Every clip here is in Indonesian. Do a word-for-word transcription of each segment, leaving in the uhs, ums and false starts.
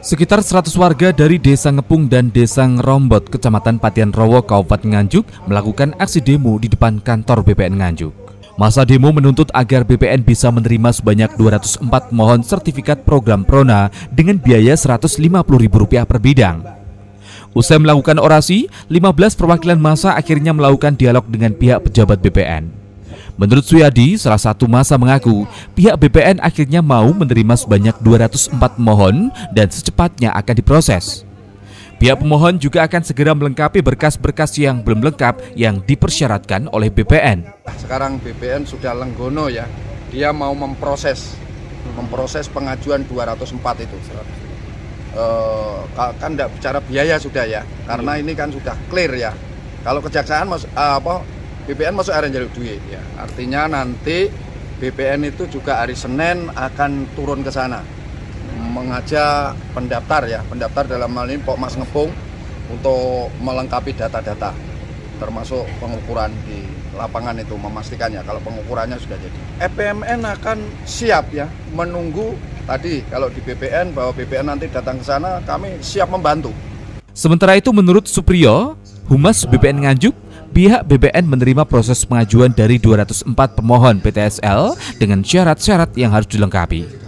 Sekitar seratus warga dari Desa Ngepung dan Desa Ngerombot, Kecamatan Patian Rowo, Kabupaten Nganjuk melakukan aksi demo di depan kantor B P N Nganjuk. Masa demo menuntut agar B P N bisa menerima sebanyak dua ratus empat pemohon sertifikat program PRONA dengan biaya seratus lima puluh ribu rupiah per bidang. Usai melakukan orasi, lima belas perwakilan masa akhirnya melakukan dialog dengan pihak pejabat B P N. Menurut Suyadi, salah satu masa mengaku pihak B P N akhirnya mau menerima sebanyak dua ratus empat pemohon dan secepatnya akan diproses. Pihak pemohon juga akan segera melengkapi berkas-berkas yang belum lengkap yang dipersyaratkan oleh B P N. Sekarang B P N sudah lenggono ya, dia mau memproses, memproses pengajuan dua ratus empat itu. E, kan tidak bicara biaya sudah ya, karena ini kan sudah clear ya. Kalau kejaksaan mas, apa? B P N masuk area jalur duit ya. Artinya nanti B P N itu juga hari Senin akan turun ke sana mengajak pendaftar ya, pendaftar dalam hal ini Pokmas Ngepung untuk melengkapi data-data termasuk pengukuran di lapangan itu, memastikannya kalau pengukurannya sudah jadi. E P M N akan siap ya, menunggu tadi kalau di B P N bahwa B P N nanti datang ke sana, kami siap membantu. Sementara itu menurut Suprio, Humas B P N Nganjuk, pihak B P N menerima proses pengajuan dari dua ratus empat pemohon P T S L dengan syarat-syarat yang harus dilengkapi.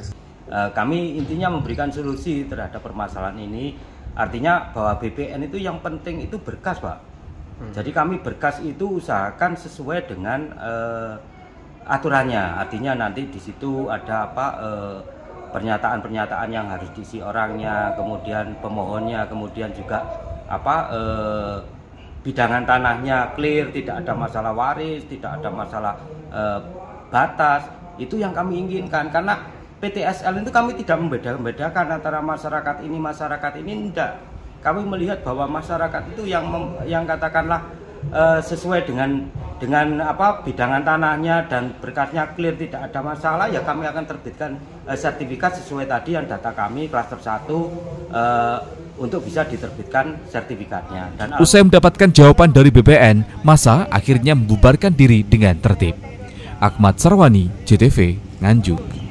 Kami intinya memberikan solusi terhadap permasalahan ini, artinya bahwa B P N itu yang penting itu berkas, Pak. Jadi kami berkas itu usahakan sesuai dengan uh, aturannya, artinya nanti di situ ada apa pernyataan-pernyataan uh, yang harus diisi orangnya, kemudian pemohonnya, kemudian juga apa uh, bidangan tanahnya clear, tidak ada masalah waris, tidak ada masalah eh, batas. Itu yang kami inginkan, karena P T S L itu kami tidak membedakan antara masyarakat ini, masyarakat ini tidak. Kami melihat bahwa masyarakat itu yang mem, yang katakanlah eh, sesuai dengan dengan apa bidangan tanahnya dan berkasnya clear, tidak ada masalah, ya kami akan terbitkan eh, sertifikat sesuai tadi yang data kami klaster satu eh, untuk bisa diterbitkan sertifikatnya. Dan usai mendapatkan jawaban dari B P N, massa akhirnya membubarkan diri dengan tertib. Ahmad Sarwani, J T V, Nganjuk.